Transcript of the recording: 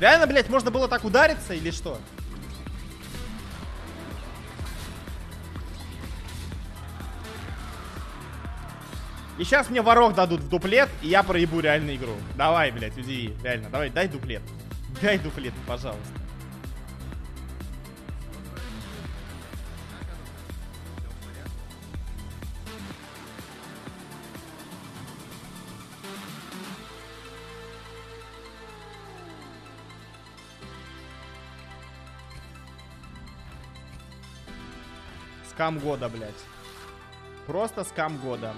Реально, блядь, можно было так удариться или что? И сейчас мне ворох дадут в дуплет, и я проебу реально игру. Давай, блядь, удиви. Реально, давай, дай дуплет. Дай дуплет, пожалуйста. Скам года, блядь. Просто скам года.